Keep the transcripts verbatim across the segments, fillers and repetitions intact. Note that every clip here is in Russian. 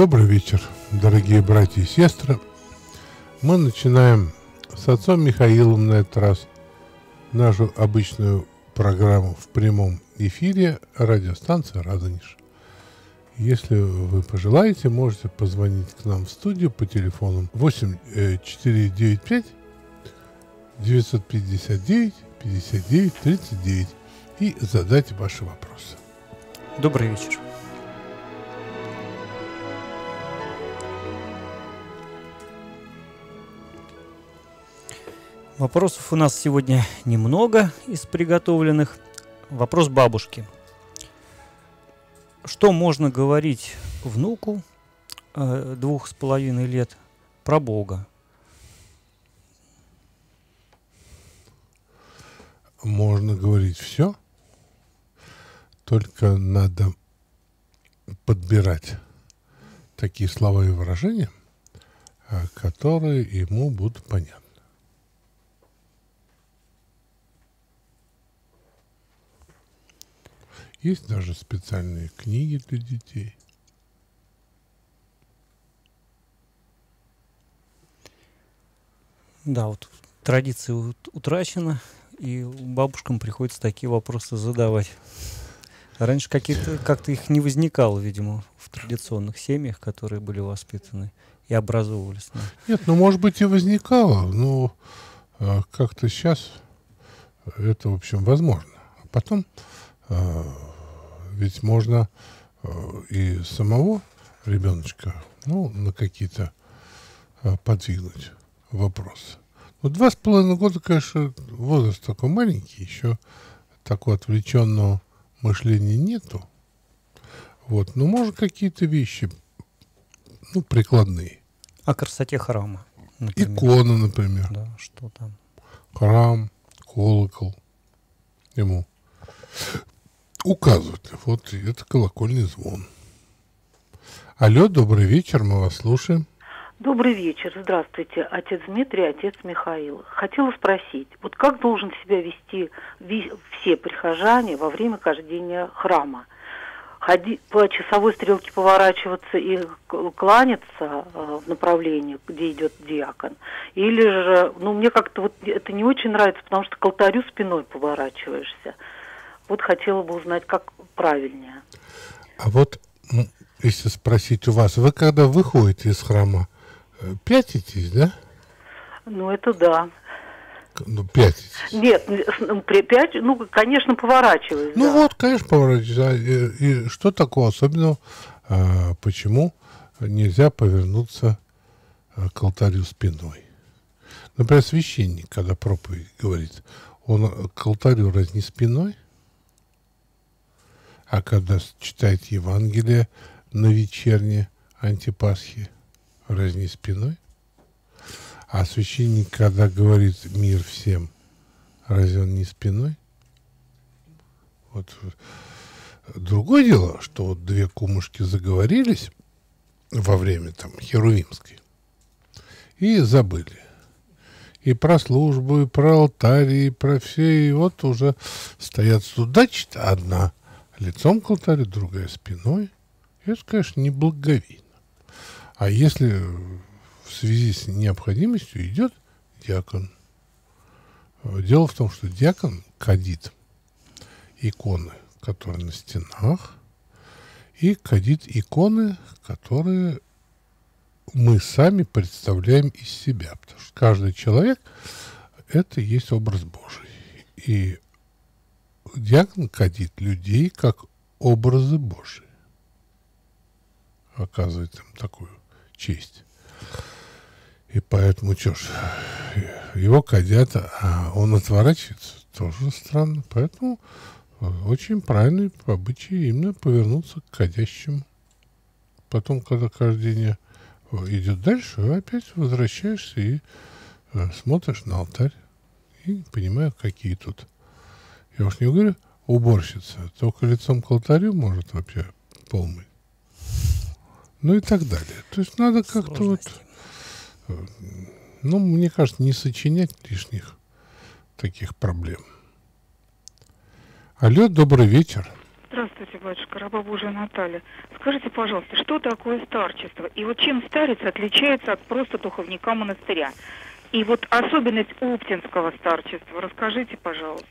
Добрый вечер, дорогие братья и сестры. Мы начинаем с отцом Михаилом на этот раз нашу обычную программу в прямом эфире радиостанции «Радонеж». Если вы пожелаете, можете позвонить к нам в студию по телефону восемь четыре девять пять девять пятьдесят девять пятьдесят девять тридцать девять и задать ваши вопросы. Добрый вечер. Вопросов у нас сегодня немного из приготовленных. Вопрос бабушки. Что можно говорить внуку э, двух с половиной лет про Бога? Можно говорить все, только надо подбирать такие слова и выражения, которые ему будут понятны. Есть даже специальные книги для детей. Да, вот традиция утрачена, и бабушкам приходится такие вопросы задавать. Раньше какие-то как-то их не возникало, видимо, в традиционных семьях, которые были воспитаны и образовывались. Да. Нет, ну, может быть, и возникало, но как-то сейчас это, в общем, возможно. А потом... Ведь можно и самого ребеночка, ну, на какие-то подвигнуть вопросы. Но два с половиной года, конечно, возраст такой маленький, еще такого отвлеченного мышления нету. Вот, но можно какие-то вещи, ну, прикладные. О красоте храма, например. Икона, например. Да, что там? Храм, колокол ему указывать. Вот это колокольный звон. Алло, добрый вечер, мы вас слушаем. Добрый вечер, здравствуйте, отец Дмитрий, отец Михаил. Хотела спросить, вот как должен себя вести все прихожане во время каждения храма? Ходи, по часовой стрелке поворачиваться и кланяться э, в направлении, где идет диакон? Или же, ну, мне как-то вот это не очень нравится, потому что к алтарю спиной поворачиваешься. Вот хотела бы узнать, как правильнее. А вот, если спросить у вас, вы когда выходите из храма, пятитесь, да? Ну, это да. Ну, пятитесь. Нет, при пять, ну, конечно, поворачиваюсь. Ну, да. Вот, конечно, поворачиваюсь. И что такого особенного? Почему нельзя повернуться к алтарю спиной? Например, священник, когда проповедь говорит, он к алтарю разни спиной? А когда читает Евангелие на вечерне Антипасхи, разни спиной? А священник, когда говорит «мир всем», разве он не спиной? Вот. Другое дело, что вот две кумушки заговорились во время там Херувимской и забыли. И про службу, и про алтарь, и про все. И вот уже стоят судачат одна лицом к алтарю, другая спиной. Это, конечно, неблаговидно. А если в связи с необходимостью идет диакон? Дело в том, что диакон кадит иконы, которые на стенах, и кадит иконы, которые мы сами представляем из себя. Потому что каждый человек — это есть образ Божий. И диакон кадит людей как образы Божии. Оказывает им такую честь. И поэтому, что ж, его кадят, а он отворачивается. Тоже странно. Поэтому очень правильно по обычаю именно повернуться к кадящему. Потом, когда кадение идет дальше, опять возвращаешься и смотришь на алтарь. И не понимаю, какие тут. Я уж не говорю, уборщица. Только лицом к алтарю может вообще полмыть. Ну и так далее. То есть надо как-то вот... Ну, мне кажется, не сочинять лишних таких проблем. Алло, добрый вечер. Здравствуйте. Здравствуйте, батюшка, раба Божия Наталья. Скажите, пожалуйста, что такое старчество? И вот чем старец отличается от просто духовника монастыря? И вот особенность оптинского старчества. Расскажите, пожалуйста.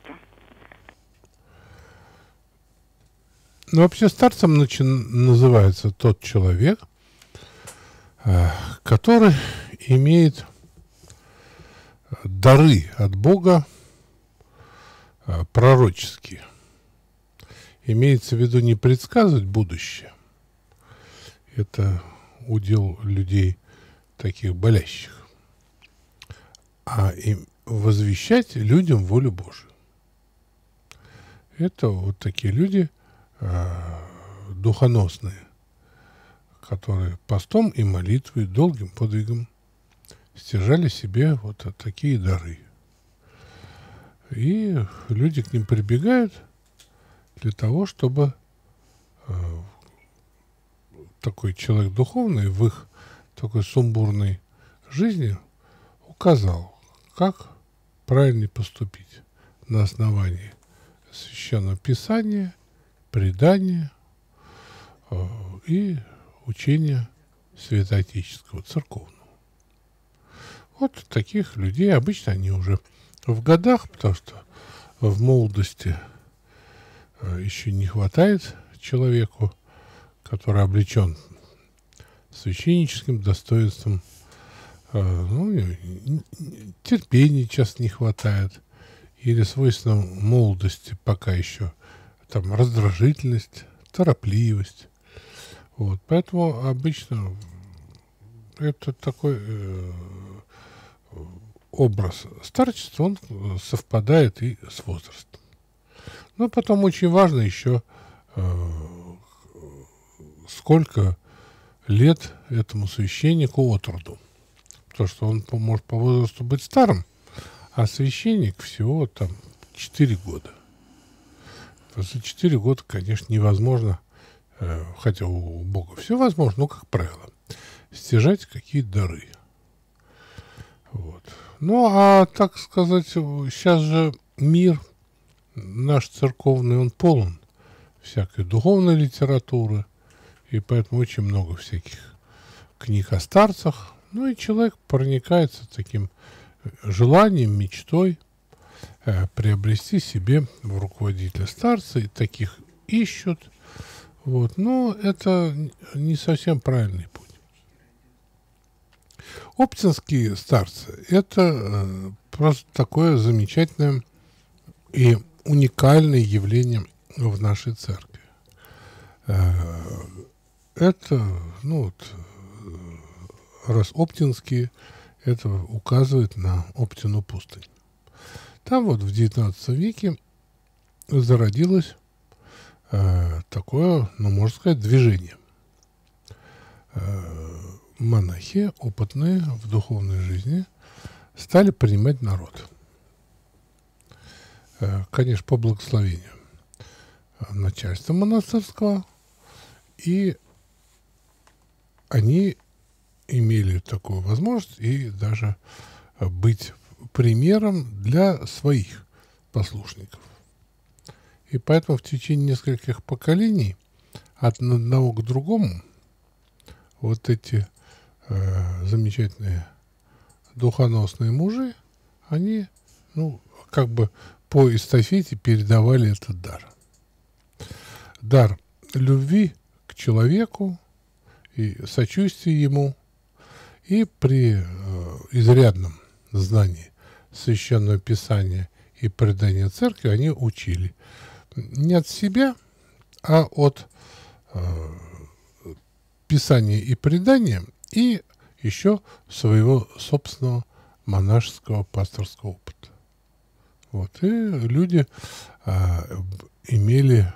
Ну, вообще старцем начин... называется тот человек, который имеет дары от Бога пророческие. Имеется в виду не предсказывать будущее. Это удел людей таких болящих. А им возвещать людям волю Божию. Это вот такие люди э, духоносные, которые постом и молитвой, долгим подвигом стяжали себе вот такие дары. И люди к ним прибегают для того, чтобы э, такой человек духовный в их такой сумбурной жизни указал, как правильно поступить на основании Священного Писания, предания э, и учения святоотеческого, церковного. Вот таких людей, обычно они уже в годах, потому что в молодости еще не хватает человеку, который облечен священническим достоинством, ну, терпения часто не хватает, или свойственно молодости пока еще там раздражительность, торопливость. Вот, поэтому обычно это такой э, образ старчества, он совпадает и с возрастом. Но потом очень важно еще, э, сколько лет этому священнику от роду. Потому что он может по возрасту быть старым, а священник всего там четыре года. За четыре года, конечно, невозможно, э, хотя у Бога все возможно, но, как правило, стяжать какие-то дары. Вот. Ну, а так сказать, сейчас же мир наш церковный, он полон всякой духовной литературы, и поэтому очень много всяких книг о старцах. Ну и человек проникается таким желанием, мечтой э, приобрести себе в руководителя старца, и таких ищут. Вот. Но это не совсем правильный путь. Оптинские старцы – это э, просто такое замечательное и уникальное явление в нашей церкви. Это, ну вот, раз оптинские, это указывает на Оптину пустынь. Там вот в девятнадцатом веке зародилось э, такое, ну, можно сказать, движение. Э, монахи, опытные в духовной жизни, стали принимать народ. Конечно, по благословению начальства монастырского, и они имели такую возможность и даже быть примером для своих послушников. И поэтому в течение нескольких поколений от одного к другому вот эти э, замечательные духоносные мужи, они, ну, как бы по эстафете передавали этот дар. Дар любви к человеку и сочувствия ему. И при э, изрядном знании Священного Писания и предания церкви они учили не от себя, а от э, Писания и предания, и еще своего собственного монашеского пасторского опыта. Вот, и люди а, имели,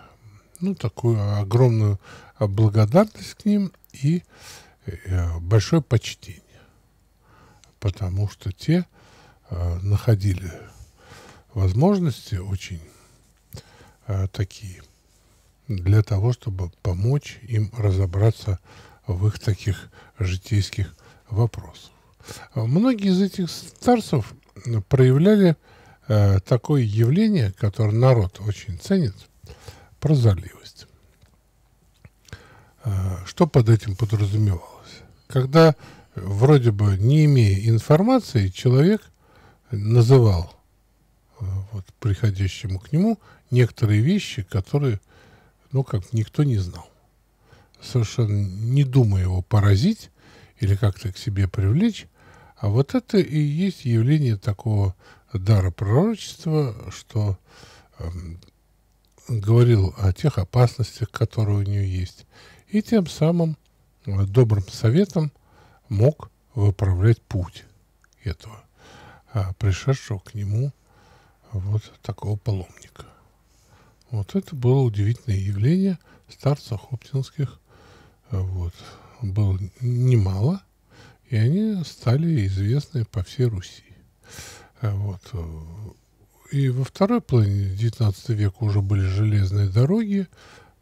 ну, такую огромную благодарность к ним и, и большое почтение, потому что те а, находили возможности очень а, такие для того, чтобы помочь им разобраться в их таких житейских вопросах. Многие из этих старцев проявляли такое явление, которое народ очень ценит, прозорливость. Что под этим подразумевалось? Когда, вроде бы, не имея информации, человек называл вот, приходящему к нему некоторые вещи, которые, ну, как никто не знал. Совершенно не думая его поразить или как-то к себе привлечь. А вот это и есть явление такого дара пророчества, что э, говорил о тех опасностях, которые у нее есть. И тем самым э, добрым советом мог выправлять путь этого э, пришедшего к нему вот такого паломника. Вот это было удивительное явление старцев оптинских. Э, вот. Было немало, и они стали известны по всей Руси. Вот. И во второй половине девятнадцатого века уже были железные дороги,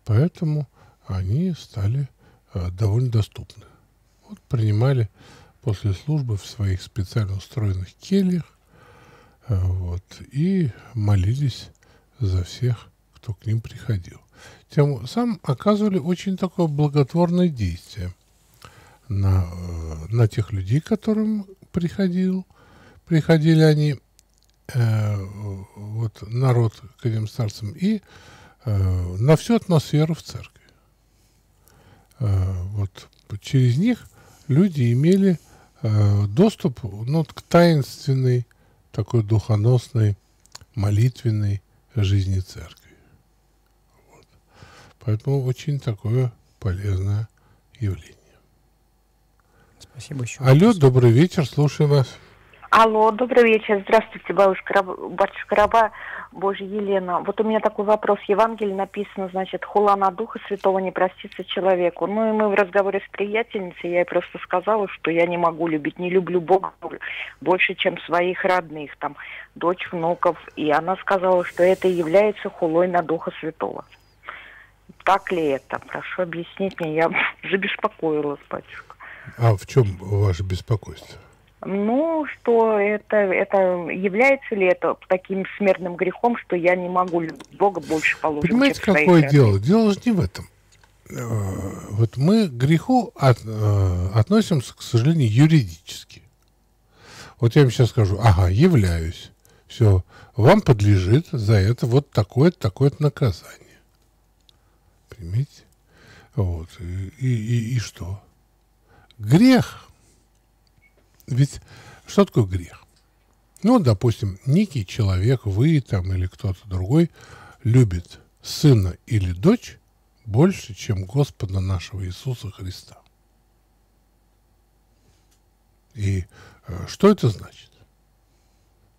поэтому они стали э, довольно доступны. Вот, принимали после службы в своих специально устроенных кельях э, вот, и молились за всех, кто к ним приходил. Тем самым оказывали очень такое благотворное действие на, э, на тех людей, к которым приходил. Приходили они, э, вот, народ к этим старцам, и э, на всю атмосферу в церкви. Э, вот, через них люди имели э, доступ, ну, к таинственной, такой духоносной, молитвенной жизни церкви. Вот. Поэтому очень такое полезное явление. Спасибо еще. Алло, добрый вечер, слушаю вас. Алло, добрый вечер. Здравствуйте, бабушка, батюшка раба Божья Елена. Вот у меня такой вопрос. В Евангелии написано, значит, хула на Духа Святого не простится человеку. Ну и мы в разговоре с приятельницей, я ей просто сказала, что я не могу любить, не люблю Бога больше, чем своих родных, там, дочь, внуков. И она сказала, что это является хулой на Духа Святого. Так ли это? Прошу объяснить мне, я забеспокоилась, батюшка. А в чем ваше беспокойство? Ну, что это, это является ли это таким смертным грехом, что я не могу Бога больше положить? Понимаете, какое дело? Дело же не в этом. Вот мы к греху от, относимся, к сожалению, юридически. Вот я вам сейчас скажу, ага, являюсь. Все, вам подлежит за это вот такое-то, такое-то наказание. Понимаете? Вот. И, и, и что? Грех... Ведь что такое грех? Ну, допустим, некий человек, вы там или кто-то другой, любит сына или дочь больше, чем Господа нашего Иисуса Христа. И э, что это значит?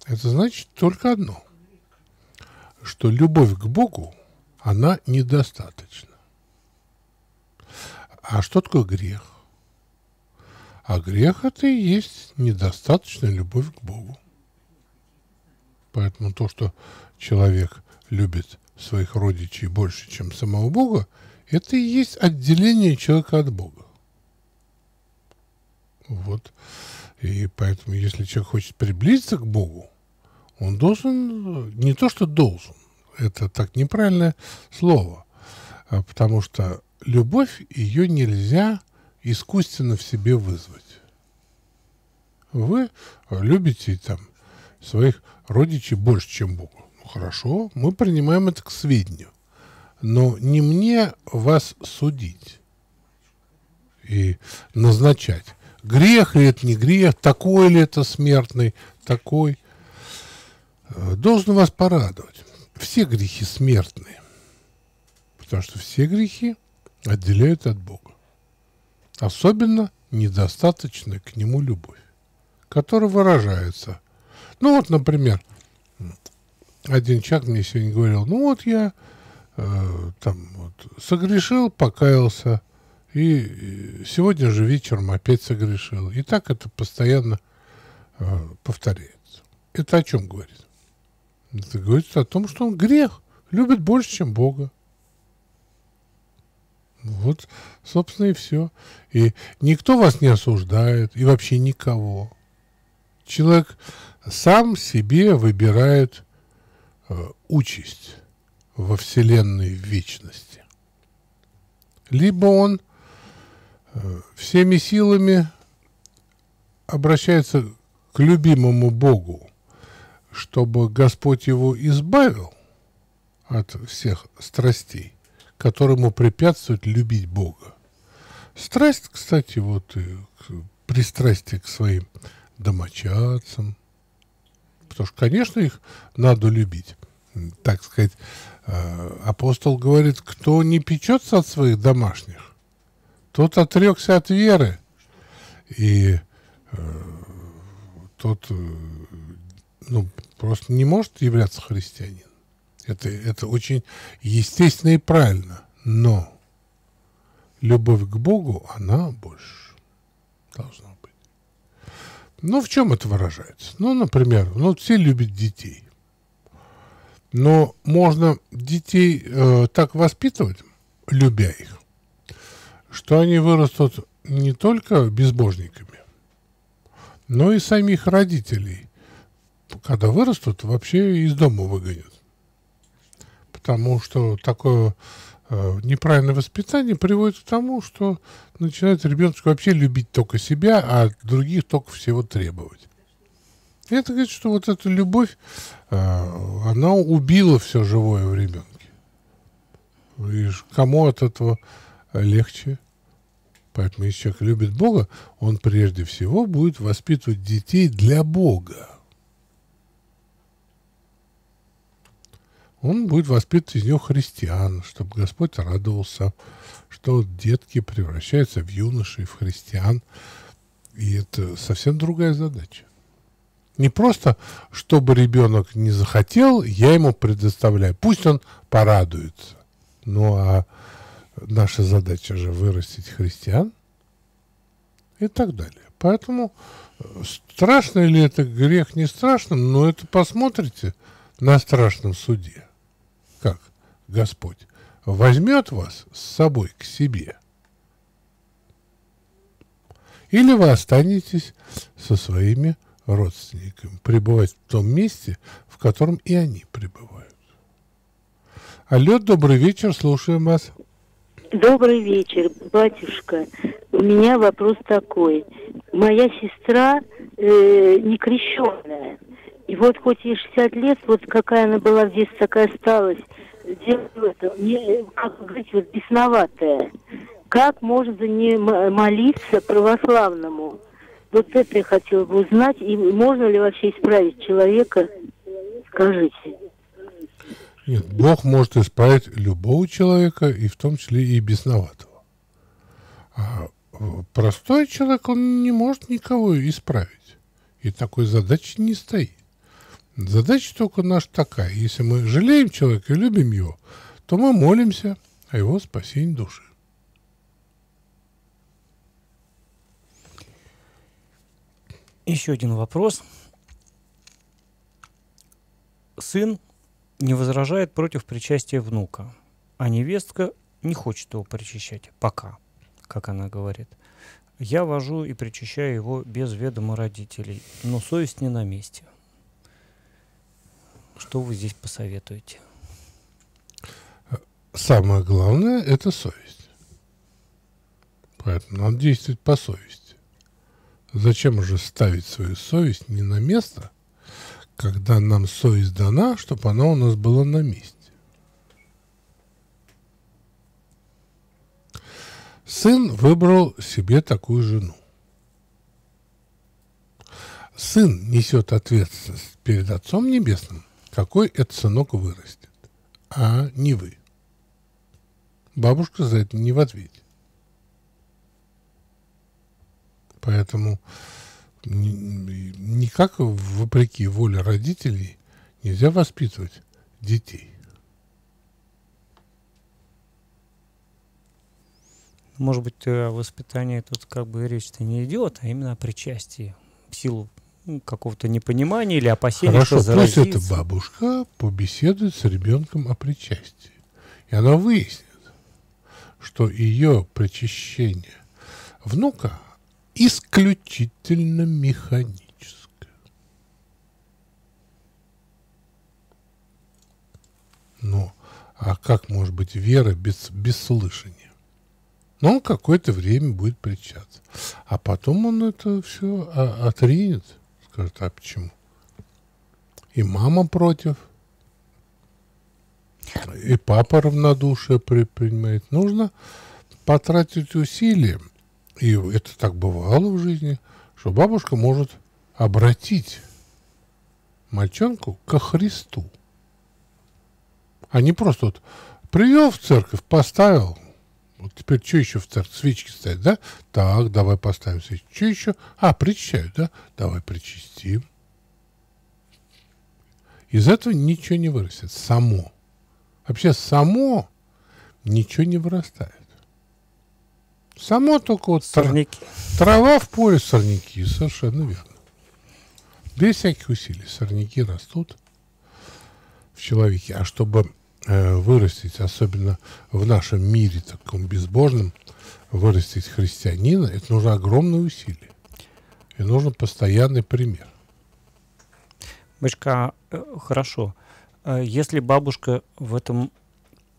Это значит только одно, что любовь к Богу, она недостаточна. А что такое грех? А грех — это и есть недостаточная любовь к Богу. Поэтому то, что человек любит своих родичей больше, чем самого Бога, это и есть отделение человека от Бога. Вот. И поэтому, если человек хочет приблизиться к Богу, он должен, не то что должен, это так неправильное слово, потому что любовь, ее нельзя искусственно в себе вызвать. Вы любите там своих родичей больше, чем Бога. Ну, хорошо, мы принимаем это к сведению. Но не мне вас судить и назначать. Грех ли это, не грех, такой ли это смертный, такой. Должен вас порадовать. Все грехи смертные. Потому что все грехи отделяют от Бога. Особенно недостаточна к нему любовь, которая выражается. Ну вот, например, один человек мне сегодня говорил, ну вот я э, там вот, согрешил, покаялся, и сегодня же вечером опять согрешил. И так это постоянно э, повторяется. Это о чем говорит? Это говорит о том, что он грех любит больше, чем Бога. Вот, собственно, и все. И никто вас не осуждает, и вообще никого. Человек сам себе выбирает э, участь во Вселенной в вечности. Либо он всеми силами обращается к любимому Богу, чтобы Господь его избавил от всех страстей, которому препятствует любить Бога. Страсть, кстати, вот пристрастие к своим домочадцам, потому что, конечно, их надо любить. Так сказать, апостол говорит, кто не печется от своих домашних, тот отрекся от веры, и э, тот э, ну, просто не может являться христианином. Это, это очень естественно и правильно, но любовь к Богу, она больше должна быть. Ну, в чем это выражается? Ну, например, ну, все любят детей. Но можно детей э, так воспитывать, любя их, что они вырастут не только безбожниками, но и самих родителей, когда вырастут, вообще из дома выгонят. Потому что такое э, неправильное воспитание приводит к тому, что начинает ребеночек вообще любить только себя, а от других только всего требовать. И это говорит, что вот эта любовь, э, она убила все живое в ребенке. И кому от этого легче? Поэтому, если человек любит Бога, он прежде всего будет воспитывать детей для Бога. Он будет воспитывать из него христиан, чтобы Господь радовался, что детки превращаются в юношей, в христиан. И это совсем другая задача. Не просто, чтобы ребенок не захотел, я ему предоставляю. Пусть он порадуется. Ну, а наша задача же вырастить христиан и так далее. Поэтому страшно ли это грех, не страшно, но это посмотрите на страшном суде. Как Господь возьмет вас с собой к себе. Или вы останетесь со своими родственниками, пребывать в том месте, в котором и они пребывают. Алло, добрый вечер, слушаем вас. Добрый вечер, батюшка. У меня вопрос такой. Моя сестра э, некрещенная. И вот хоть ей шестьдесят лет, вот какая она была здесь, такая осталась, это, мне, как говорить, вот бесноватая. Как можно за ней молиться православному? Вот это я хотела бы узнать. И можно ли вообще исправить человека? Скажите. Нет, Бог может исправить любого человека, и в том числе и бесноватого. А простой человек, он не может никого исправить. И такой задачи не стоит. Задача только наша такая. Если мы жалеем человека и любим его, то мы молимся о его спасении души. Еще один вопрос. Сын не возражает против причастия внука, а невестка не хочет его причащать пока, как она говорит. Я вожу и причащаю его без ведома родителей, но совесть не на месте. Что вы здесь посоветуете? Самое главное – это совесть. Поэтому надо действовать по совести. Зачем же ставить свою совесть не на место, когда нам совесть дана, чтобы она у нас была на месте? Сын выбрал себе такую жену. Сын несет ответственность перед Отцом Небесным, какой этот сынок вырастет, а не вы. Бабушка за это не в ответе. Поэтому никак вопреки воле родителей нельзя воспитывать детей. Может быть, о воспитании тут как бы речь-то не идет, а именно о причастии в силу ну, какого-то непонимания или опасения, что заразится. Хорошо, пусть эта бабушка побеседует с ребенком о причастии. И она выяснит, что ее причащение внука исключительно механическое. Ну, а как может быть вера без, без слышания? Но он какое-то время будет причаться. А потом он это все отринет. Скажет, а почему? И мама против. И папа равнодушие предпринимает. Нужно потратить усилия. И это так бывало в жизни, что бабушка может обратить мальчонку ко Христу. А не просто вот привел в церковь, поставил. Вот теперь что еще в церкви? Свечки стоят, да? Так, давай поставим свечки. Что еще? А, причащают, да? Давай причастим. Из этого ничего не вырастет. Само. Вообще само ничего не вырастает. Само только вот сорняки. Трава в поле, сорняки. Совершенно верно. Без всяких усилий сорняки растут в человеке. А чтобы э, вырастить, особенно в нашем мире таком безбожном, вырастить христианина, это нужно огромное усилие. И нужен постоянный пример. Мышка, хорошо. Если бабушка в этом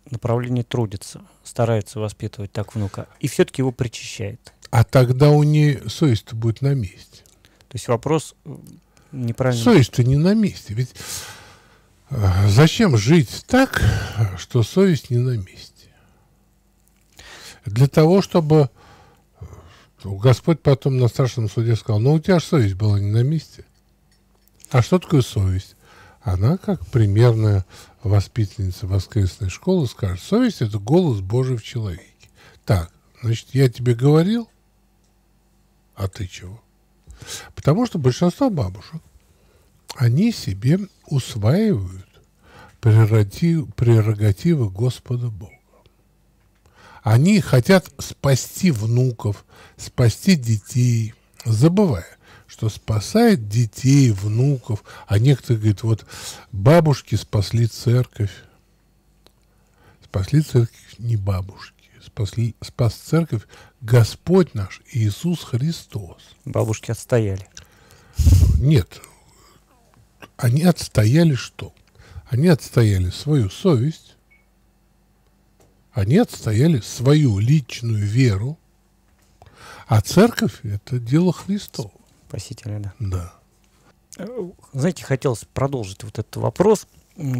направлении трудится, старается воспитывать так внука, и все-таки его причащает. А тогда у нее совесть-то будет на месте. То есть вопрос неправильный. Совесть-то не на месте. Ведь э, зачем жить так, что совесть не на месте? Для того, чтобы Господь потом на страшном суде сказал, ну у тебя же совесть была не на месте. А что такое совесть? Она, как примерная воспитанница воскресной школы, скажет, совесть — это голос Божий в человеке. Так, значит, я тебе говорил, а ты чего? Потому что большинство бабушек, они себе усваивают прерогативы Господа Бога. Они хотят спасти внуков, спасти детей, забывая, что спасает детей, внуков. А некоторые говорят, вот бабушки спасли церковь. Спасли церковь не бабушки. Спасли, спас церковь Господь наш Иисус Христос. Бабушки отстояли. Нет. Они отстояли что? Они отстояли свою совесть. Они отстояли свою личную веру. А церковь – это дело Христово. Спасителя, да. Да. Знаете, хотелось продолжить вот этот вопрос,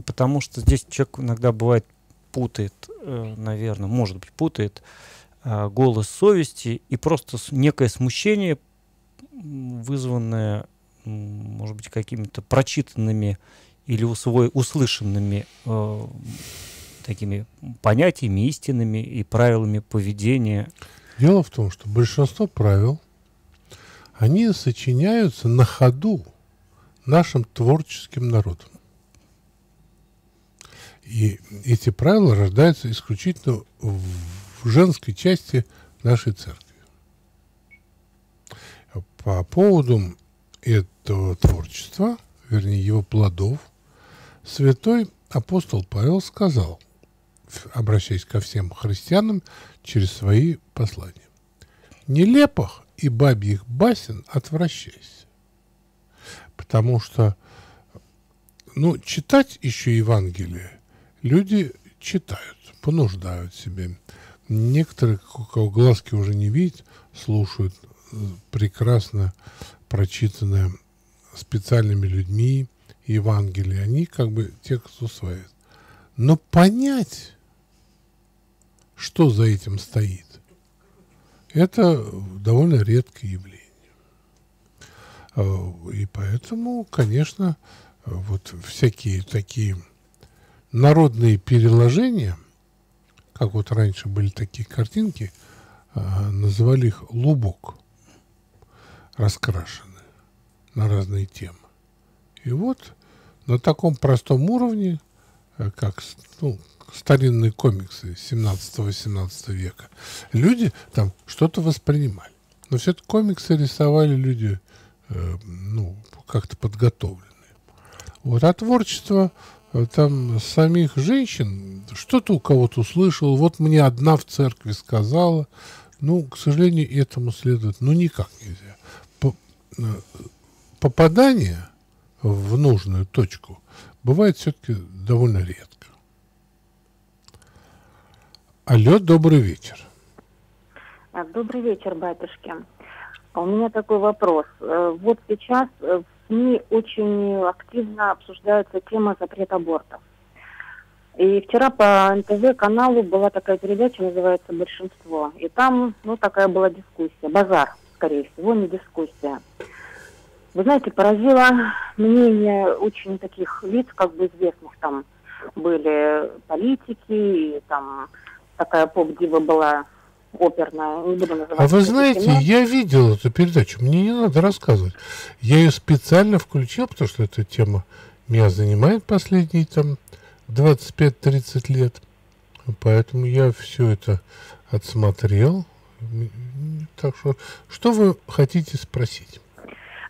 потому что здесь человек иногда бывает путает, наверное, может быть, путает голос совести и просто некое смущение, вызванное, может быть, какими-то прочитанными или услышанными э, такими понятиями, истинами и правилами поведения. Дело в том, что большинство правил они сочиняются на ходу нашим творческим народом. И эти правила рождаются исключительно в женской части нашей церкви. По поводу этого творчества, вернее, его плодов, святой апостол Павел сказал, обращаясь ко всем христианам через свои послания, «Нелепых и бабьих басен отвращайся». Потому что, ну, читать еще Евангелие люди читают, понуждают себе. Некоторые, у кого глазки уже не видят, слушают прекрасно прочитанное специальными людьми Евангелие. Они как бы текст усваивают. Но понять, что за этим стоит, это довольно редкое явление. И поэтому, конечно, вот всякие такие народные переложения, как вот раньше были такие картинки, называли их лубок, раскрашенные на разные темы. И вот на таком простом уровне, как, ну, старинные комиксы семнадцатого-восемнадцатого века, люди там что-то воспринимали. Но все это комиксы рисовали люди, э, ну, как-то подготовленные. Вот, а творчество э, там самих женщин, что-то у кого-то услышал, вот мне одна в церкви сказала. Ну, к сожалению, этому следует, ну, никак нельзя. По, э, попадание в нужную точку бывает все-таки довольно редко. Алло, добрый вечер. Добрый вечер, батюшки. У меня такой вопрос. Вот сейчас в СМИ очень активно обсуждается тема запрет абортов. И вчера по эн тэ вэ каналу была такая передача, называется «Большинство». И там, ну, такая была дискуссия. Базар, скорее всего, не дискуссия. Вы знаете, поразило мнение очень таких лиц, как бы известных. Там были политики, и там такая поп-дива была оперная. Не буду называть. А вы знаете, кино. Я видел эту передачу, мне не надо рассказывать. Я ее специально включил, потому что эта тема меня занимает последние там двадцать пять-тридцать лет. Поэтому я все это отсмотрел. Так что, что вы хотите спросить?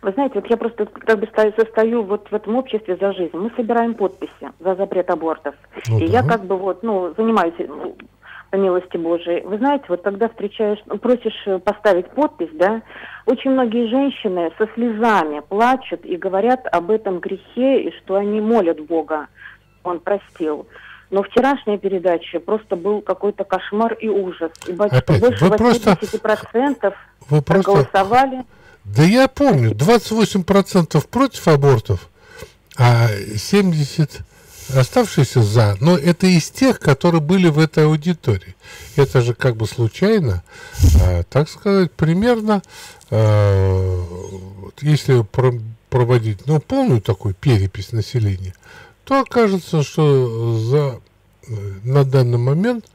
Вы знаете, вот я просто как бы состою вот в этом обществе за жизнь. Мы собираем подписи за запрет абортов. Ну, и да. Я как бы вот, ну, занимаюсь, ну, по милости Божией. Вы знаете, вот когда встречаешь, просишь поставить подпись, да, очень многие женщины со слезами плачут и говорят об этом грехе, и что они молят Бога. Он простил. Но вчерашняя передача просто был какой-то кошмар и ужас. И батюшка, больше восьмидесяти процентов проголосовали. Да я помню, двадцать восемь процентов против абортов, а семьдесят процентов оставшиеся за. Но это из тех, которые были в этой аудитории. Это же как бы случайно, а, так сказать, примерно, а, если про- проводить, ну, полную такую перепись населения, то окажется, что за, на данный момент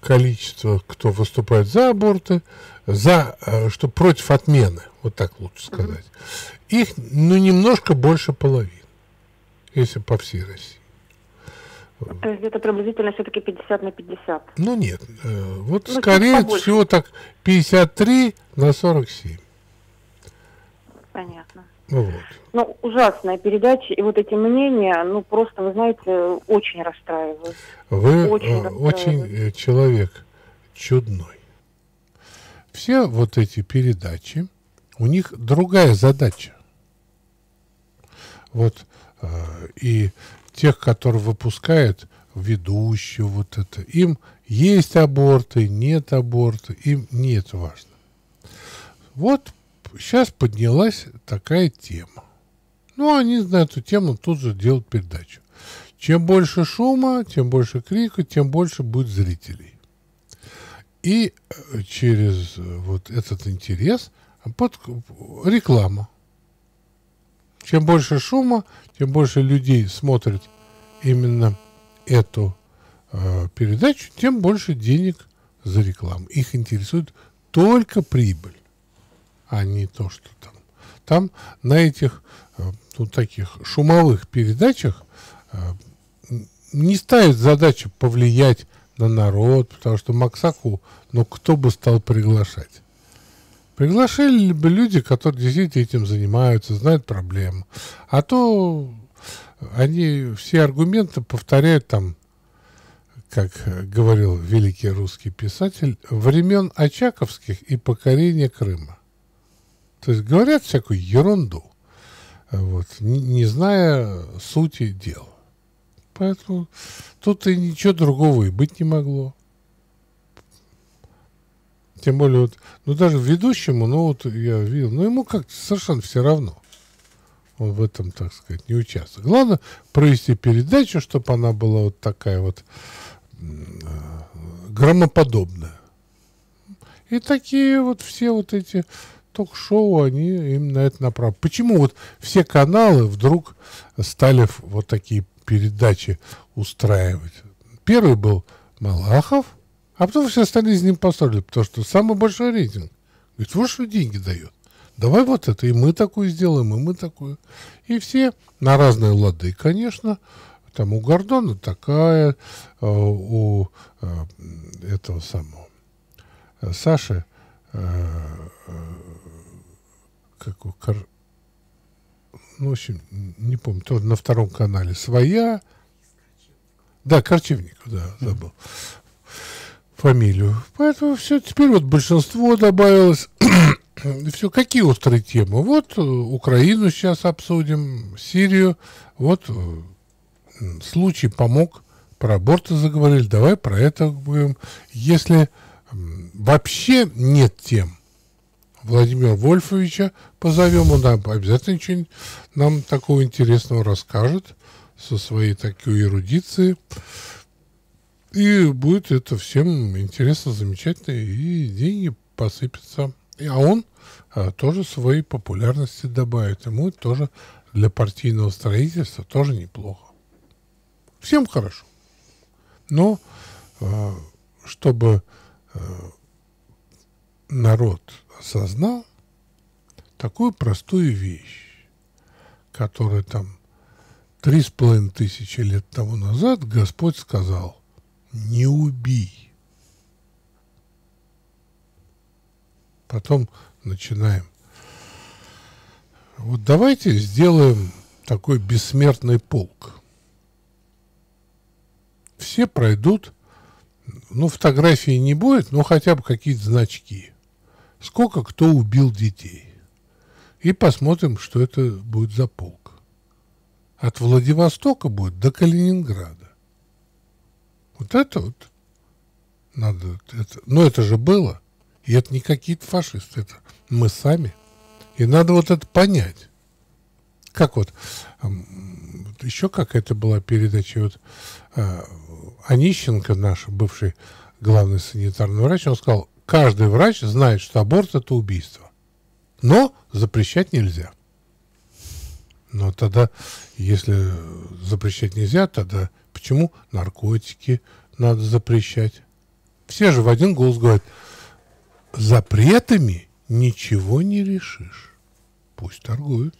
количество, кто выступает за аборты, за, что против отмены, вот так лучше сказать, их, ну, немножко больше половины, если по всей России. То есть это приблизительно все-таки пятьдесят на пятьдесят? Ну нет, вот, ну, скорее всего так пятьдесят три на сорок семь. Понятно. Вот. Ну, ужасная передача, и вот эти мнения, ну, просто, вы знаете, очень расстраивают. Вы очень, очень человек чудной. Все вот эти передачи, у них другая задача. Вот, и тех, которые выпускают ведущие, вот это, им есть аборты, нет аборта, им нет, важно. Вот, сейчас поднялась такая тема. Ну, они на эту тему тут же делают передачу. Чем больше шума, тем больше крика, тем больше будет зрителей. И через вот этот интерес под реклама. Чем больше шума, тем больше людей смотрят именно эту э, передачу, тем больше денег за рекламу. Их интересует только прибыль, а не то, что там. Там на этих, ну, таких шумовых передачах не ставят задачу повлиять на народ, потому что Максаку, ну, кто бы стал приглашать? Приглашали бы люди, которые действительно этим занимаются, знают проблему. А то они все аргументы повторяют там, как говорил великий русский писатель, времен очаковских и покорения Крыма. То есть говорят всякую ерунду, вот, не, не зная сути дела. Поэтому тут и ничего другого и быть не могло. Тем более, вот, ну, даже ведущему, ну, вот я видел, ну, ему как-то совершенно все равно. Он в этом, так сказать, не участвует. Главное, провести передачу, чтобы она была вот такая вот громоподобная. И такие вот все вот эти... ток-шоу, они именно это направлены. Почему вот все каналы вдруг стали вот такие передачи устраивать? Первый был Малахов, а потом все остальные с ним поссорили, потому что самый большой рейтинг. Говорит, вот что деньги дает. Давай вот это, и мы такую сделаем, и мы такую. И все на разные лады, конечно. Там у Гордона такая, у этого самого Саши какой, ну, в общем, не помню, тоже на втором канале своя, да, Корчевников, да, забыл фамилию. Поэтому все, теперь вот большинство добавилось, все, какие острые темы, вот Украину сейчас обсудим, Сирию, вот случай помог, про аборты заговорили, давай про это будем, если вообще нет тем. Владимира Вольфовича позовем, он нам обязательно что-нибудь нам такого интересного расскажет со своей такой эрудицией. И будет это всем интересно, замечательно, и деньги посыпятся. А он а, тоже своей популярности добавит. Ему тоже для партийного строительства тоже неплохо. Всем хорошо. Но а, чтобы а, народ осознал такую простую вещь, которую там три с половиной тысячи лет тому назад Господь сказал: не убей. Потом начинаем. Вот давайте сделаем такой бессмертный полк. Все пройдут, ну, фотографии не будет, но хотя бы какие-то значки. Сколько кто убил детей. И посмотрим, что это будет за полк. От Владивостока будет до Калининграда. Вот это вот надо. Это, но это же было. И это не какие-то фашисты. Это мы сами. И надо вот это понять. Как вот, вот еще какая-то была передача. Вот, а, Онищенко, наш бывший главный санитарный врач, он сказал: каждый врач знает, что аборт – это убийство. Но запрещать нельзя. Но тогда, если запрещать нельзя, тогда почему наркотики надо запрещать? Все же в один голос говорят: запретами ничего не решишь. Пусть торгуют.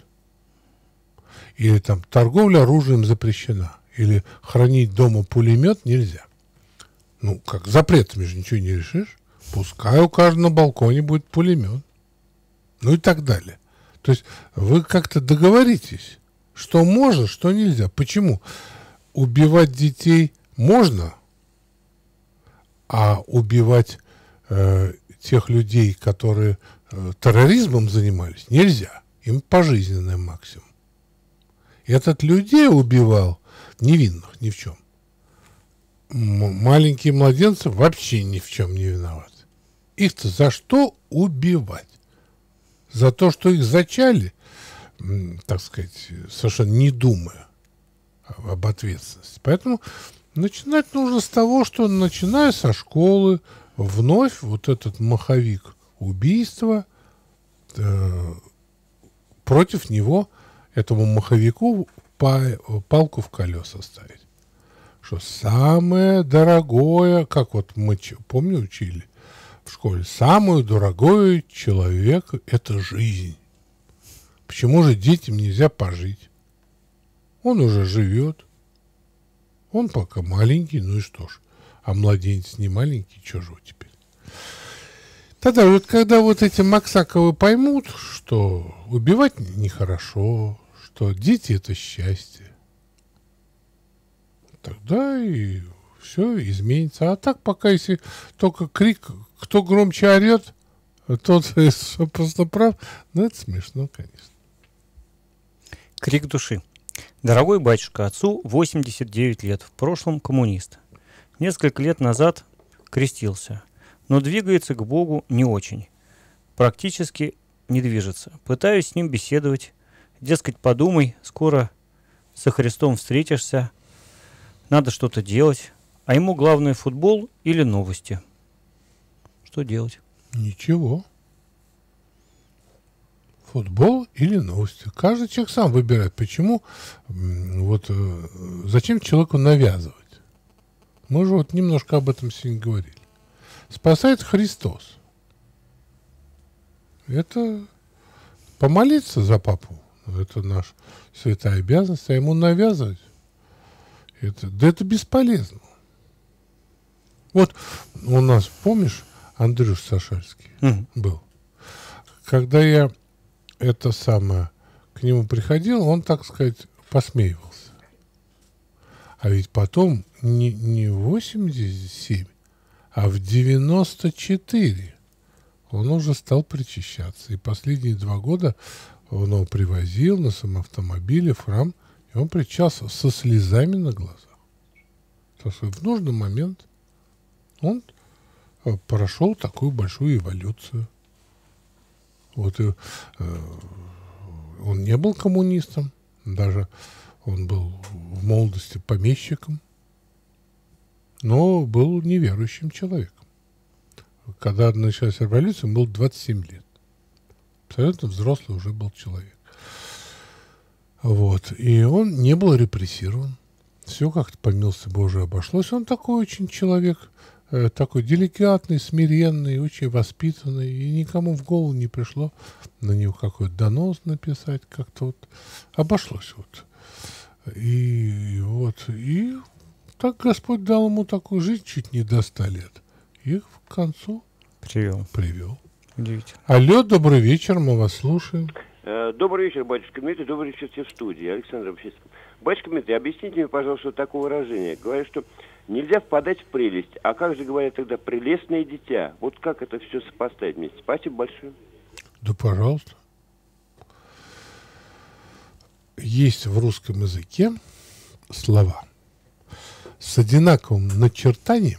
Или там торговля оружием запрещена. Или хранить дома пулемет нельзя. Ну, как запретами же ничего не решишь. Пускай у каждого на балконе будет пулемет. Ну и так далее. То есть вы как-то договоритесь, что можно, что нельзя. Почему? Убивать детей можно, а убивать э, тех людей, которые э, терроризмом занимались, нельзя. Им пожизненное максимум. Этот людей убивал невинных ни в чем. М- маленькие младенцы вообще ни в чем не виноваты. Их-то за что убивать? За то, что их зачали, так сказать, совершенно не думая об ответственности. Поэтому начинать нужно с того, что, начиная со школы, вновь вот этот маховик убийства, э, против него, этому маховику, палку в колеса ставить. Что самое дорогое, как вот мы, помню, учили в школе, самое дорогое человеку – это жизнь. Почему же детям нельзя пожить? Он уже живет. Он пока маленький, ну и что ж. А младенец не маленький, что же его теперь? Тогда вот, когда вот эти Максаковы поймут, что убивать нехорошо, что дети – это счастье, тогда и все изменится. А так пока, если только крик, кто громче орет, тот просто прав. Ну, это смешно, конечно. Крик души. Дорогой батюшка, отцу восемьдесят девять лет, в прошлом коммунист. Несколько лет назад крестился, но двигается к Богу не очень. Практически не движется. Пытаюсь с ним беседовать. Дескать, подумай, скоро со Христом встретишься. Надо что-то делать. А ему главное футбол или новости. Что делать? Ничего. Футбол или новости. Каждый человек сам выбирает. Почему? Вот зачем человеку навязывать? Мы же вот немножко об этом сегодня говорили. Спасает Христос. Это помолиться за папу. Это наша святая обязанность. А ему навязывать? Это, да это бесполезно. Вот у нас, помнишь, Андрюш Сашальский mm-hmm. был. Когда я это самое к нему приходил, он, так сказать, посмеивался. А ведь потом не, не в восемьдесят семь, а в девяносто четыре он уже стал причащаться. И последние два года он его привозил на самоавтомобиле в храм, и он причащался со слезами на глазах. Потому что в нужный момент он прошел такую большую эволюцию. Вот и, э, он не был коммунистом, даже он был в молодости помещиком, но был неверующим человеком. Когда началась революция, ему было двадцать семь лет. Абсолютно взрослый уже был человек. Вот. И он не был репрессирован. Все как-то по милости Божией обошлось. Он такой очень человек, э, такой деликатный, смиренный, очень воспитанный. И никому в голову не пришло на него какой-то донос написать. Как-то вот обошлось. Вот. И, и вот. И так Господь дал ему такую жизнь чуть не до ста лет. И к концу привел. привел. Алло, добрый вечер, мы вас слушаем. Добрый вечер, батюшка Дмитрий, добрый вечер все в студии, Александр Общевский. Батюшка Дмитрий, объясните мне, пожалуйста, такое выражение. Говорят, что нельзя впадать в прелесть. А как же, говорят тогда, прелестное дитя? Вот как это все сопоставить вместе? Спасибо большое. Да, пожалуйста. Есть в русском языке слова с одинаковым начертанием,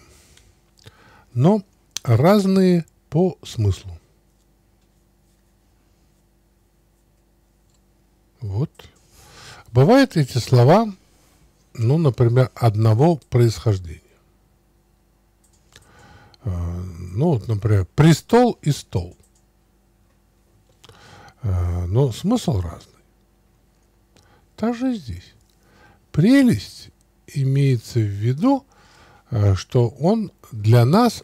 но разные по смыслу. Вот. Бывают эти слова, ну, например, одного происхождения. Ну, вот, например, престол и стол. Но смысл разный. Так же и здесь. Прелесть имеется в виду, что он для нас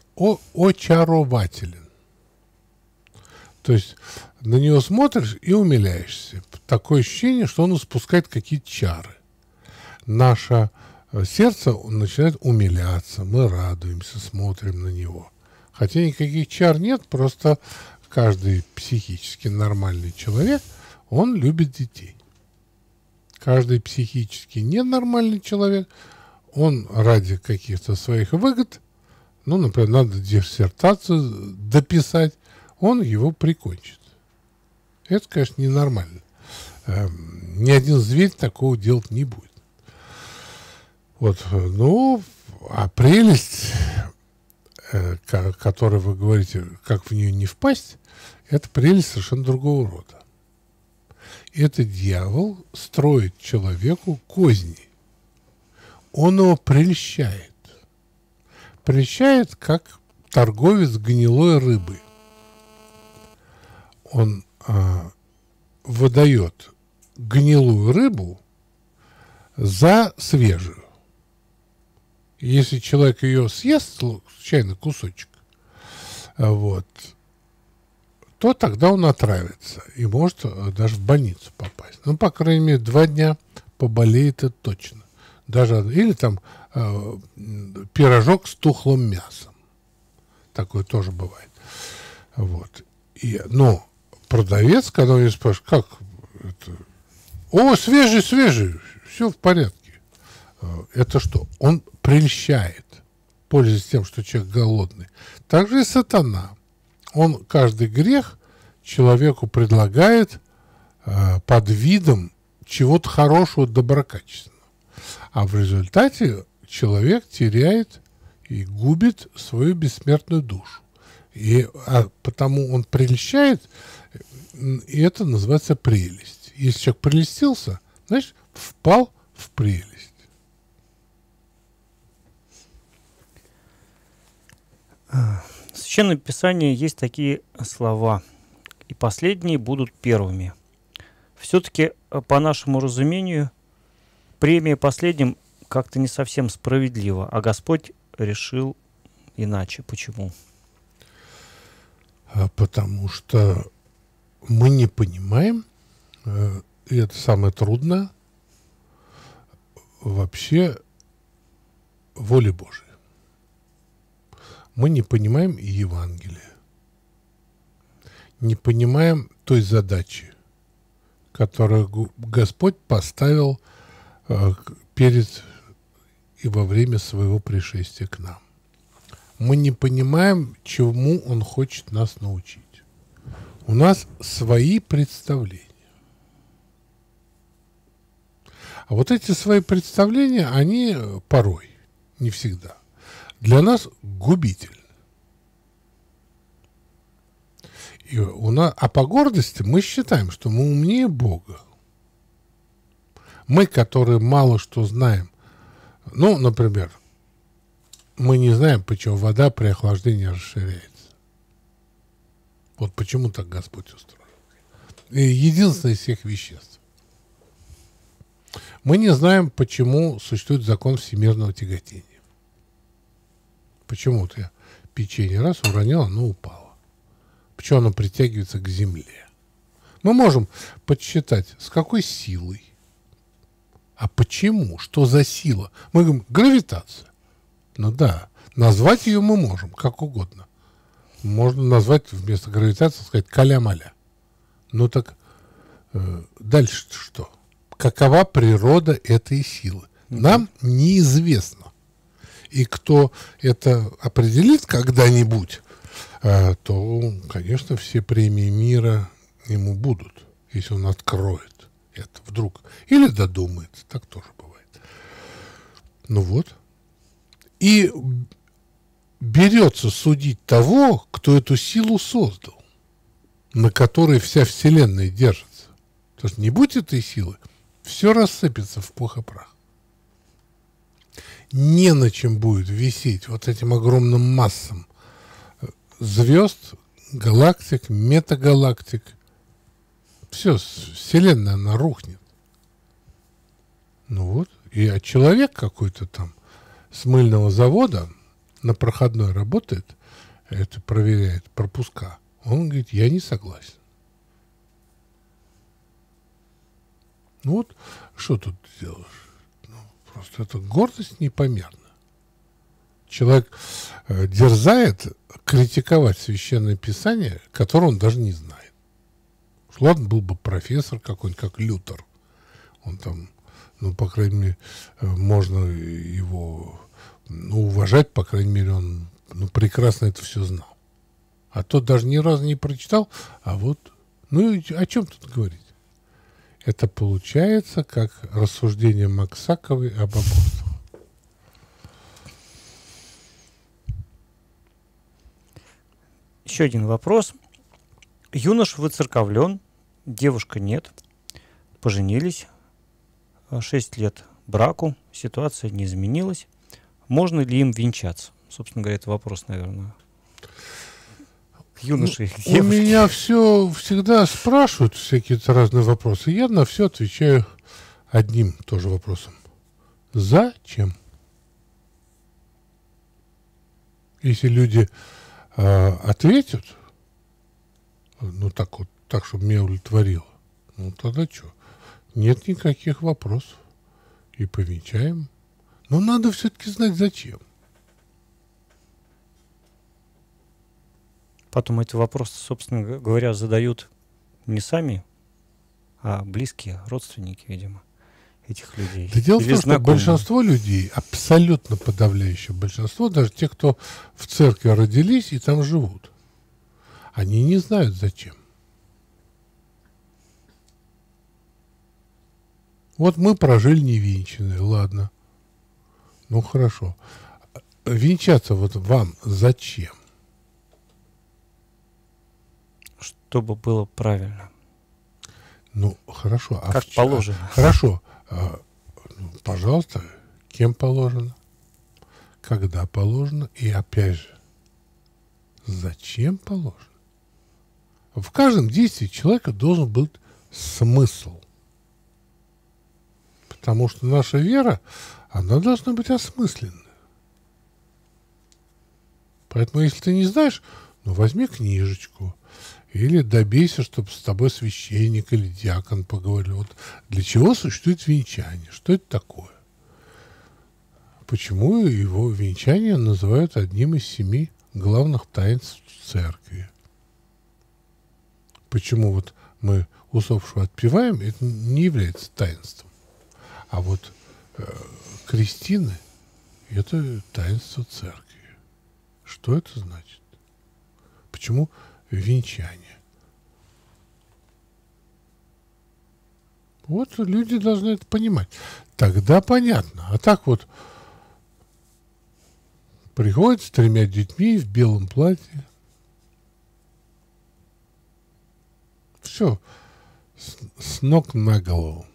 очарователен. То есть на него смотришь и умиляешься. Такое ощущение, что он испускает какие-то чары. Наше сердце начинает умиляться, мы радуемся, смотрим на него. Хотя никаких чар нет, просто каждый психически нормальный человек, он любит детей. Каждый психически ненормальный человек, он ради каких-то своих выгод, ну, например, надо диссертацию дописать, он его прикончит. Это, конечно, ненормально. Ни один зверь такого делать не будет. Вот, ну, а прелесть, о которой вы говорите, как в нее не впасть, это прелесть совершенно другого рода. Это дьявол строит человеку козни. Он его прельщает. Прельщает, как торговец гнилой рыбы. Он а, выдает гнилую рыбу за свежую. Если человек ее съест, случайно кусочек, вот, то тогда он отравится и может даже в больницу попасть. Ну, по крайней мере, два дня поболеет это точно. Даже, или там э, пирожок с тухлым мясом. Такое тоже бывает. Вот. И, но продавец, когда он спрашивает, как это? О, свежий, свежий, все в порядке. Это что? Он прельщает, пользуясь тем, что человек голодный. Также и сатана. Он каждый грех человеку предлагает э, под видом чего-то хорошего, доброкачественного. А в результате человек теряет и губит свою бессмертную душу. И а потому он прельщает, и это называется прелесть. Если человек прелестился, значит, впал в прелесть. В Священном Писании есть такие слова, и последние будут первыми. Все-таки, по нашему разумению, премия последним как-то не совсем справедлива, а Господь решил иначе. Почему? Потому что мы не понимаем, и это самое трудное, вообще воли Божией. Мы не понимаем Евангелия, не понимаем той задачи, которую Господь поставил перед и во время своего пришествия к нам. Мы не понимаем, чему он хочет нас научить. У нас свои представления. А вот эти свои представления, они порой, не всегда, для нас губительны. И у нас, а по гордости мы считаем, что мы умнее Бога. Мы, которые мало что знаем. Ну, например, мы не знаем, почему вода при охлаждении расширяется. Вот почему так Господь устроил. И единственное из всех веществ. Мы не знаем, почему существует закон всемирного тяготения. Почему-то я печенье раз уронил, оно упало. Почему оно притягивается к земле? Мы можем подсчитать, с какой силой. А почему? Что за сила? Мы говорим, гравитация. Ну да, назвать ее мы можем, как угодно. Можно назвать вместо гравитации, сказать, каля-маля. Ну так, э, дальше что? Какова природа этой силы? Нам неизвестно. И кто это определит когда-нибудь, то, конечно, все премии мира ему будут, если он откроет это вдруг. Или додумается, так тоже бывает. Ну вот. И берется судить того, кто эту силу создал, на которой вся Вселенная держится. Потому что не будь этой силы, все рассыпется в пух и прах. Не на чем будет висеть вот этим огромным массам звезд, галактик, метагалактик. Все, Вселенная, она рухнет. Ну вот. И человек какой-то там с мыльного завода на проходной работает, это проверяет пропуска. Он говорит, я не согласен. Ну вот, что тут делаешь? Ну, просто эта гордость непомерна. Человек дерзает критиковать Священное Писание, которое он даже не знает. Ладно, был бы профессор какой-нибудь, как Лютер. Он там, ну, по крайней мере, можно его, ну, уважать, по крайней мере, он, ну, прекрасно это все знал. А тот даже ни разу не прочитал, а вот, ну, о чем тут говорить? Это получается как рассуждение Максаковой об абортах. Еще один вопрос. Юнош выцерковлен, девушка нет, поженились, шесть лет браку, ситуация не изменилась. Можно ли им венчаться? Собственно говоря, это вопрос, наверное, к юноше. Ну, у меня все всегда спрашивают всякие-то разные вопросы. Я на все отвечаю одним тоже вопросом. Зачем? Если люди ответят, ну так вот, так, чтобы меня удовлетворило, ну тогда что? Нет никаких вопросов. И повенчаем. Но надо все-таки знать, зачем. Потом эти вопросы, собственно говоря, задают не сами, а близкие, родственники, видимо, этих людей. Да дело в том, что большинство людей, абсолютно подавляющее большинство, даже те, кто в церкви родились и там живут, они не знают зачем. Вот мы прожили невенчанные, ладно. Ну хорошо. Венчаться вот вам зачем? Чтобы было правильно. Ну хорошо. А как в... положено. Хорошо. Пожалуйста, кем положено, когда положено и, опять же, зачем положено. В каждом действии человека должен быть смысл. Потому что наша вера, она должна быть осмысленная. Поэтому, если ты не знаешь, ну возьми книжечку. Или добейся, чтобы с тобой священник или диакон поговорили. Вот для чего существует венчание? Что это такое? Почему его венчание называют одним из семи главных таинств церкви? Почему вот мы усопшего отпеваем, это не является таинством. А вот э, крестины – это таинство церкви. Что это значит? Почему венчание? Вот люди должны это понимать. Тогда понятно. А так вот приходят с тремя детьми в белом платье. все с, с ног на голову.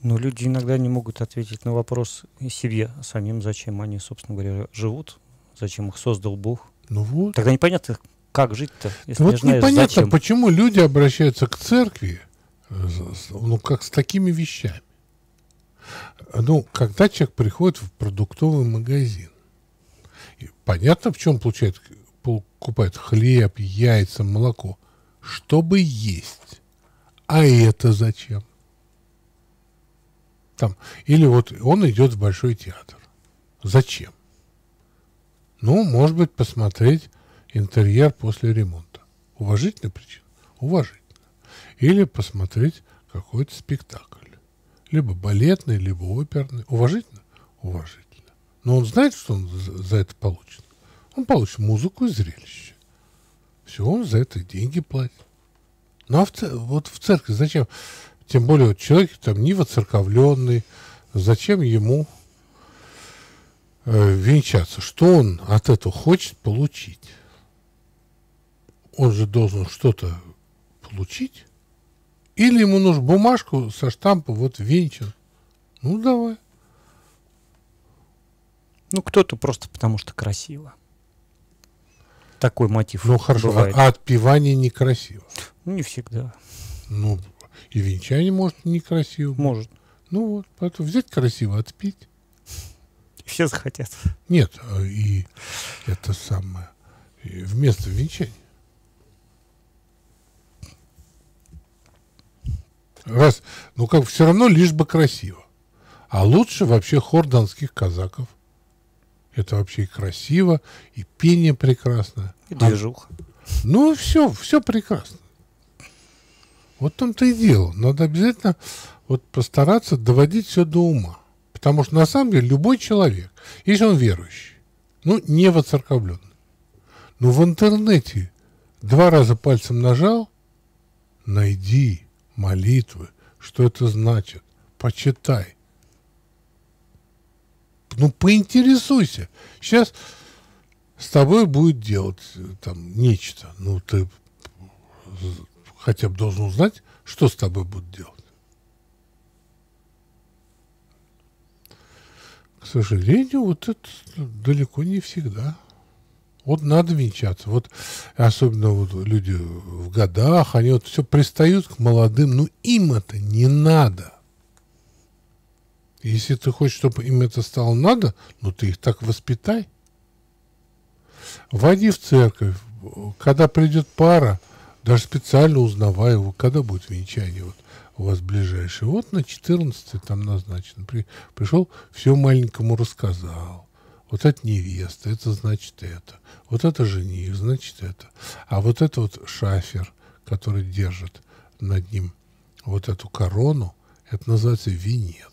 Но люди иногда не могут ответить на вопрос себе самим, зачем они, собственно говоря, живут, зачем их создал Бог. Ну вот. Тогда непонятно, как жить-то, если вот не знаешь, непонятно, зачем. Почему люди обращаются к церкви, ну, как с такими вещами. Ну, когда человек приходит в продуктовый магазин, понятно, в чем получает, покупает хлеб, яйца, молоко, чтобы есть. А это зачем? Там. Или вот он идет в Большой театр. Зачем? Ну, может быть, посмотреть интерьер после ремонта. Уважительная причина? Уважительная. Или посмотреть какой-то спектакль. Либо балетный, либо оперный. Уважительно? Уважительно. Но он знает, что он за это получит. Он получит музыку и зрелище. Все, он за это деньги платит. Ну а в цер... вот в церкви зачем? Тем более вот человек там не воцерковленный. Зачем ему э, венчаться? Что он от этого хочет получить? Он же должен что-то получить. Или ему нужно бумажку со штампом, вот венчан. Ну, давай. Ну, кто-то просто потому что красиво. Такой мотив. Ну, хорошо, бывает. А отпевание некрасиво? Ну, не всегда. Ну, и венчание может некрасиво. Может. Ну, вот, поэтому взять красиво, отпить. Все захотят. Нет, и это самое, вместо венчания. Раз, ну как, все равно лишь бы красиво. А лучше вообще хор донских казаков. Это вообще и красиво, и пение прекрасно. И движуха. А, ну, все, все прекрасно. Вот в том-то и дело. Надо обязательно вот постараться доводить все до ума. Потому что, на самом деле, любой человек, если он верующий, ну, не воцерковленный, но в интернете два раза пальцем нажал, найди молитвы, что это значит, почитай. Ну, поинтересуйся. Сейчас с тобой будет делать там нечто. Ну, ты хотя бы должен узнать, что с тобой будут делать. К сожалению, вот это далеко не всегда. Вот надо венчаться. Вот, особенно вот люди в годах, они вот все пристают к молодым. Ну, им это не надо. Если ты хочешь, чтобы им это стало надо, ну, ты их так воспитай. Води в церковь. Когда придет пара, даже специально узнавай его, когда будет венчание вот у вас ближайшее. Вот на четырнадцатое там назначено. При, пришел, все маленькому рассказал. Вот это невеста, это значит это. Вот это жених, значит это. А вот это вот шафер, который держит над ним вот эту корону, это называется венец.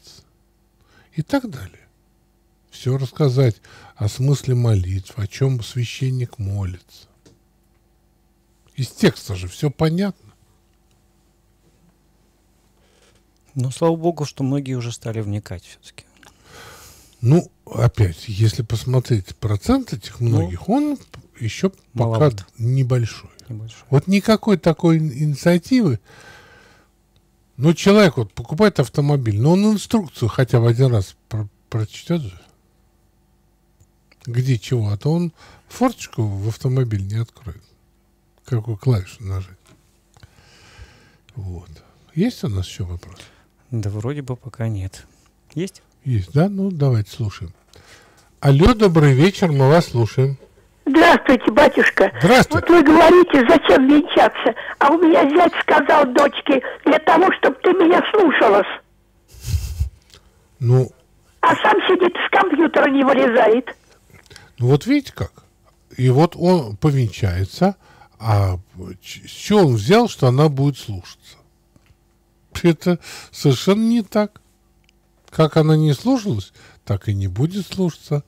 И так далее. Все рассказать о смысле молитв, о чем священник молится. Из текста же все понятно. Но слава богу, что многие уже стали вникать все-таки. Ну, опять, если посмотреть процент этих многих, ну, он еще пока небольшой. небольшой. Вот никакой такой инициативы. Ну, человек вот покупает автомобиль, но он инструкцию хотя бы один раз про прочтет же. Где чего? А то он форточку в автомобиль не откроет. Какую клавишу нажать. Вот. Есть у нас еще вопрос? Да вроде бы пока нет. Есть? Есть, да? Ну, давайте слушаем. Алло, добрый вечер, мы вас слушаем. Здравствуйте, батюшка. Здравствуйте. Вот вы говорите, зачем венчаться, а у меня зять сказал дочке, для того, чтобы ты меня слушалась. Ну. А сам сидит с компьютера, не вылезает. Ну, вот видите как. И вот он повенчается, а с чего он взял, что она будет слушаться? Это совершенно не так. Как она не слушалась, так и не будет слушаться.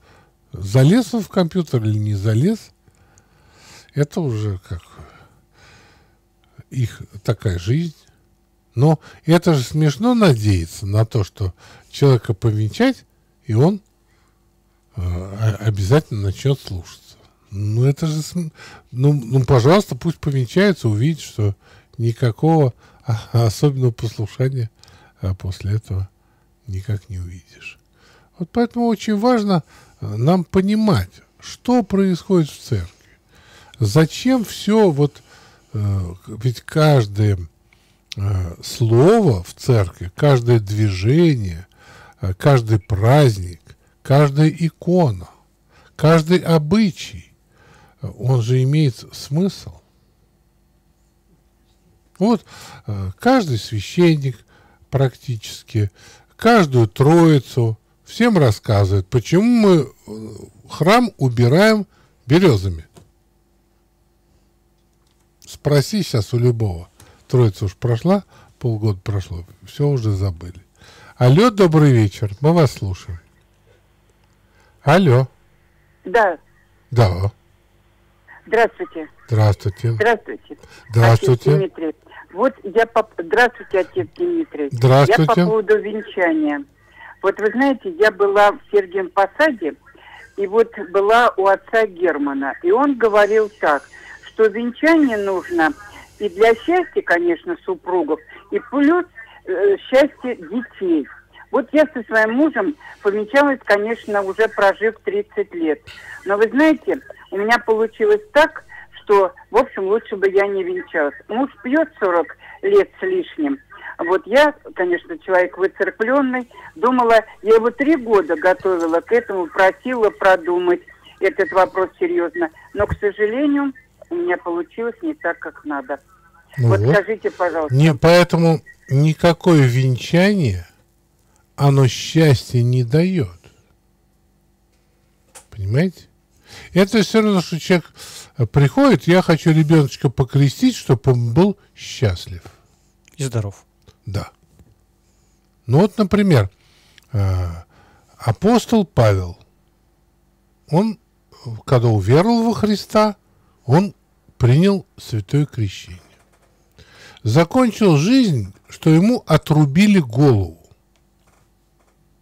Залез он в компьютер или не залез, это уже как их такая жизнь. Но это же смешно надеяться на то, что человека повенчать, и он э, обязательно начнет слушаться. Ну, это же... См... Ну, ну, пожалуйста, пусть повенчается, увидит, что никакого особенного послушания после этого никак не увидишь. Вот поэтому очень важно нам понимать, что происходит в церкви. Зачем все, вот, ведь каждое слово в церкви, каждое движение, каждый праздник, каждая икона, каждый обычай, он же имеет смысл. Вот каждый священник практически, каждую Троицу всем рассказывает, почему мы храм убираем березами. Спроси сейчас у любого. Троица уж прошла, полгода прошло, все уже забыли. Алло, добрый вечер, мы вас слушаем. Алло. Да. Да. Здравствуйте. Здравствуйте. Здравствуйте. Здравствуйте. Отец Дмитрий. Вот я по... Здравствуйте, отец Дмитрий. Здравствуйте. Я по поводу венчания. Вот вы знаете, я была в Сергиевом Посаде, и вот была у отца Германа, и он говорил так, что венчание нужно и для счастья, конечно, супругов, и плюс э, счастье детей. Вот я со своим мужем повенчалась, конечно, уже прожив тридцать лет. Но вы знаете, у меня получилось так, что, в общем, лучше бы я не венчалась. Муж пьет сорок лет с лишним. Вот я, конечно, человек выцерпленный, думала, я его три года готовила к этому, просила продумать этот вопрос серьезно. Но, к сожалению, у меня получилось не так, как надо. Ну вот, вот скажите, пожалуйста. Не, поэтому никакое венчание, оно счастья не дает. Понимаете? Это все равно, что человек приходит, я хочу ребеночка покрестить, чтобы он был счастлив. И здоров. Да. Ну вот, например, апостол Павел, он, когда уверовал во Христа, он принял святое крещение. Закончил жизнь, что ему отрубили голову.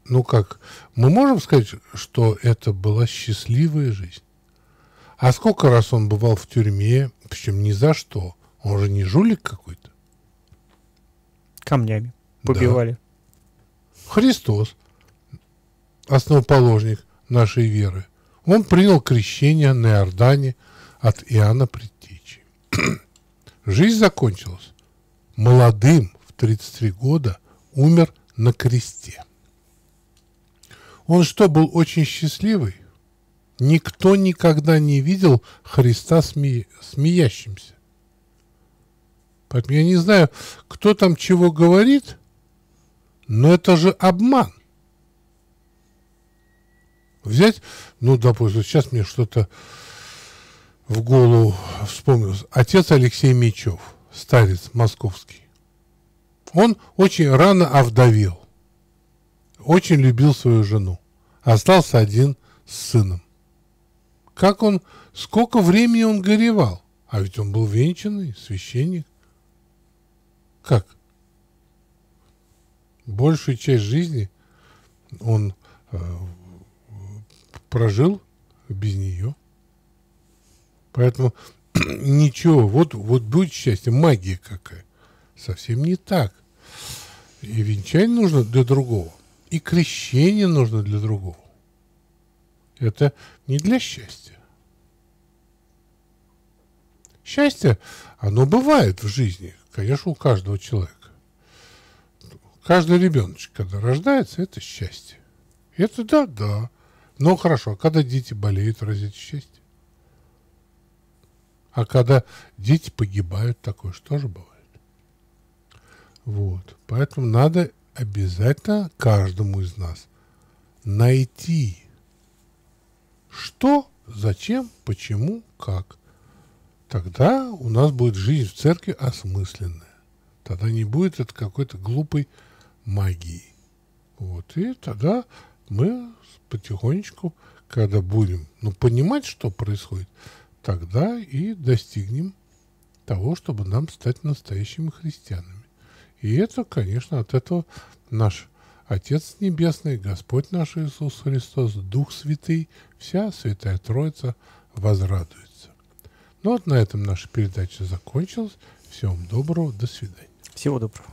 Ну как, мы можем сказать, что это была счастливая жизнь? А сколько раз он бывал в тюрьме, причем ни за что. Он же не жулик какой-то. Камнями побивали. Да. Христос, основоположник нашей веры, он принял крещение на Иордане от Иоанна Предтечи. Жизнь закончилась. Молодым в тридцать три года умер на кресте. Он что, был очень счастливый? Никто никогда не видел Христа сме... смеящимся. Поэтому я не знаю, кто там чего говорит, но это же обман. Взять, ну, допустим, сейчас мне что-то в голову вспомнилось. Отец Алексей Мечев, старец московский. Он очень рано овдовел. Очень любил свою жену. Остался один с сыном. Как он, сколько времени он горевал. А ведь он был венчанный, священник. Как? Большую часть жизни он э, прожил без нее. Поэтому ничего, вот, вот будет счастье, магия какая. Совсем не так. И венчание нужно для другого. И крещение нужно для другого. Это не для счастья. Счастье, оно бывает в жизни, конечно, у каждого человека. Каждый ребеночек, когда рождается, это счастье. Это да, да. Но хорошо, а когда дети болеют, разве это счастье? А когда дети погибают, такое же тоже бывает. Вот. Поэтому надо обязательно каждому из нас найти, что, зачем, почему, как. Тогда у нас будет жизнь в церкви осмысленная. Тогда не будет это какой-то глупой магии. Вот. И тогда мы потихонечку, когда будем ну, понимать, что происходит, тогда и достигнем того, чтобы нам стать настоящими христианами. И это, конечно, от этого наш Отец Небесный, Господь наш Иисус Христос, Дух Святый, вся Святая Троица возрадуется. Ну вот на этом наша передача закончилась. Всем доброго, до свидания. Всего доброго.